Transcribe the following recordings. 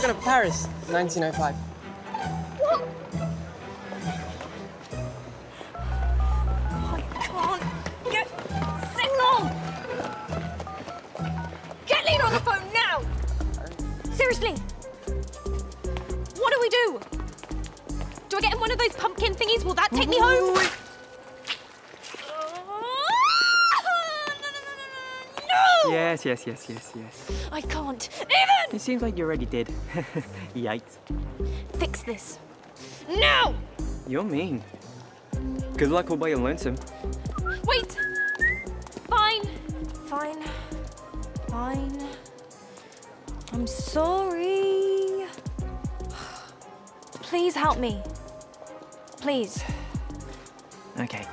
We're going to Paris, 1905. What? I can't get signal! Get Lena on the phone now! Seriously! What do we do? Do I get in one of those pumpkin thingies? Will that take me home? No! Yes. I can't even! It seems like you already did. Yikes. Fix this. No! You're mean. Good luck, we'll buy you lonesome. Wait! Fine. I'm sorry. Please help me. Please. Okay.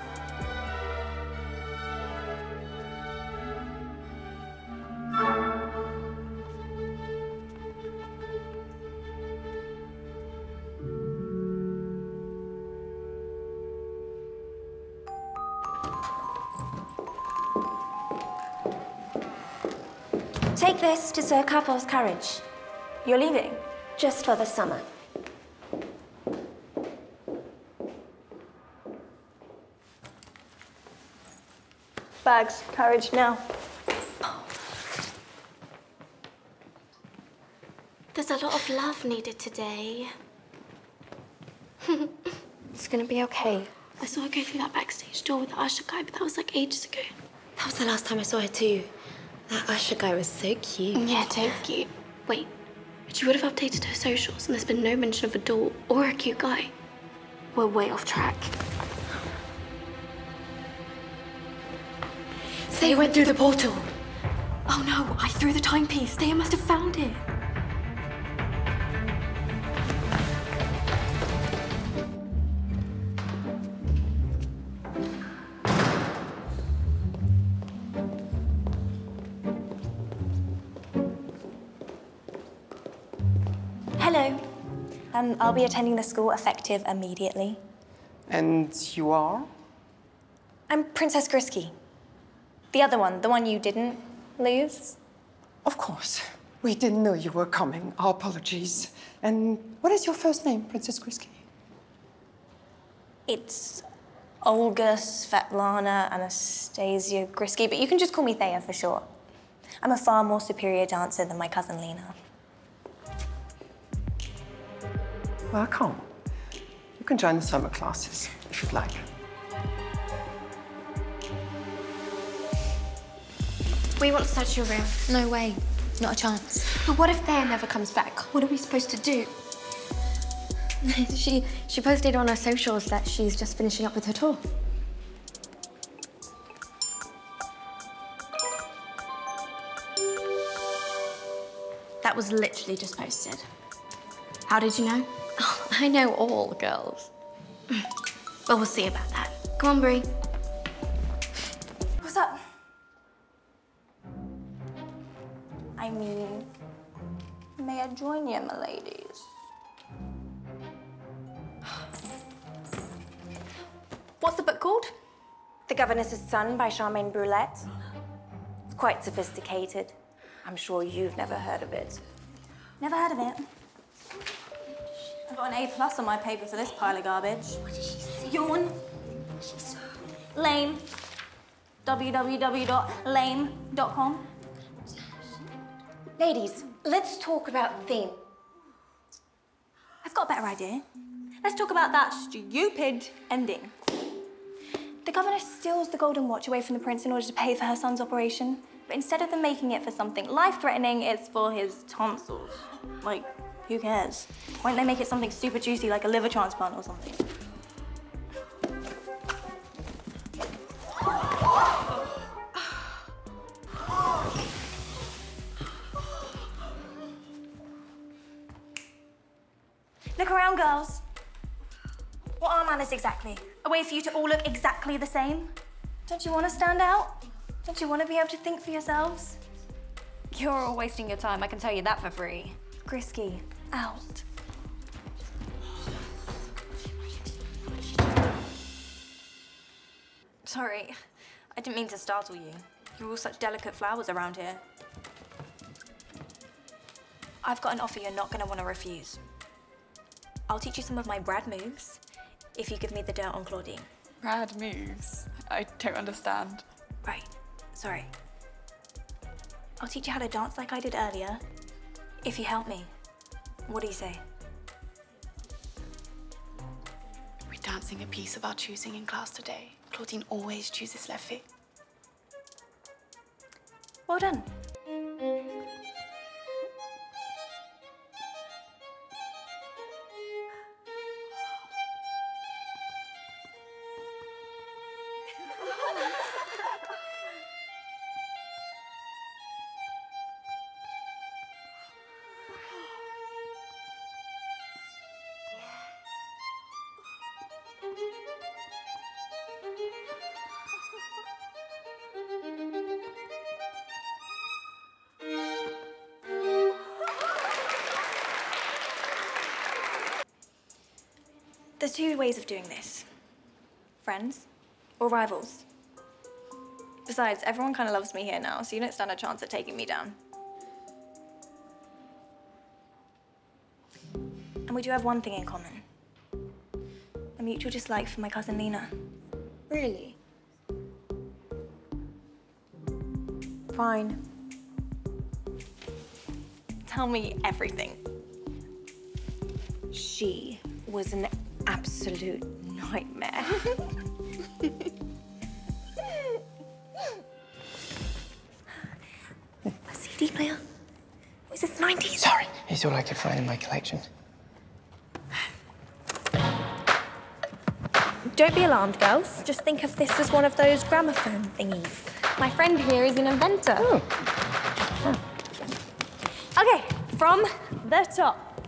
Take this to Sir Kapov's carriage. You're leaving just for the summer. Bags, carriage now. There's a lot of love needed today. It's gonna be okay. I saw her go through that backstage door with the usher guy, but that was like ages ago. That was the last time I saw her too. That usher guy was so cute. Yeah, so cute. Wait, but she would have updated her socials and there's been no mention of a door or a cute guy. We're way off track. They went through the portal. Oh no, I threw the timepiece. They must have found it. Hello. I'll be attending the school effective immediately. And you are? I'm Princess Grisky. The other one, the one you didn't lose. Of course. We didn't know you were coming. Our apologies. And what is your first name, Princess Grisky? It's Olga Svetlana Anastasia Grisky, but you can just call me Thea for short. I'm a far more superior dancer than my cousin Lena. Welcome. You can join the summer classes if you'd like. We want to search your room. No way. Not a chance. But what if Thea never comes back? What are we supposed to do? She posted on her socials that she's just finishing up with her tour. That was literally just posted. How did you know? Oh, I know all girls. Well, we'll see about that. Come on, Brie. What's up? I mean, may I join you, my ladies? What's the book called? The Governess's Son by Charmaine Brulette. It's quite sophisticated. I'm sure you've never heard of it. Never heard of it. I've got an A+ on my paper for this pile of garbage. What did she say? Yawn. She's so lame. www.lame.com. Ladies, let's talk about theme. I've got a better idea. Let's talk about that stupid ending. The governess steals the golden watch away from the prince in order to pay for her son's operation, but instead of them making it for something life-threatening, it's for his tonsils. Like, who cares? Why don't they make it something super juicy, like a liver transplant or something? Look around, girls. What are manners exactly? A way for you to all look exactly the same? Don't you want to stand out? Don't you want to be able to think for yourselves? You're all wasting your time, I can tell you that for free. Grisky, out. Sorry, I didn't mean to startle you. You're all such delicate flowers around here. I've got an offer you're not going to want to refuse. I'll teach you some of my Brad moves if you give me the dirt on Claudine. Brad moves? I don't understand. Right. Sorry. I'll teach you how to dance like I did earlier if you help me. What do you say? We're dancing a piece of our choosing in class today. Claudine always chooses Leffy. Well done. There's two ways of doing this. Friends or rivals. Besides, everyone kind of loves me here now, so you don't stand a chance at taking me down. And we do have one thing in common. A mutual dislike for my cousin Lena. Really? Fine. Tell me everything. She was an absolute nightmare. My CD player? Was this 90s? Sorry, it's all I could find in my collection. Don't be alarmed, girls. Just think of this as one of those gramophone thingies. My friend here is an inventor. Oh. Oh. Okay, from the top.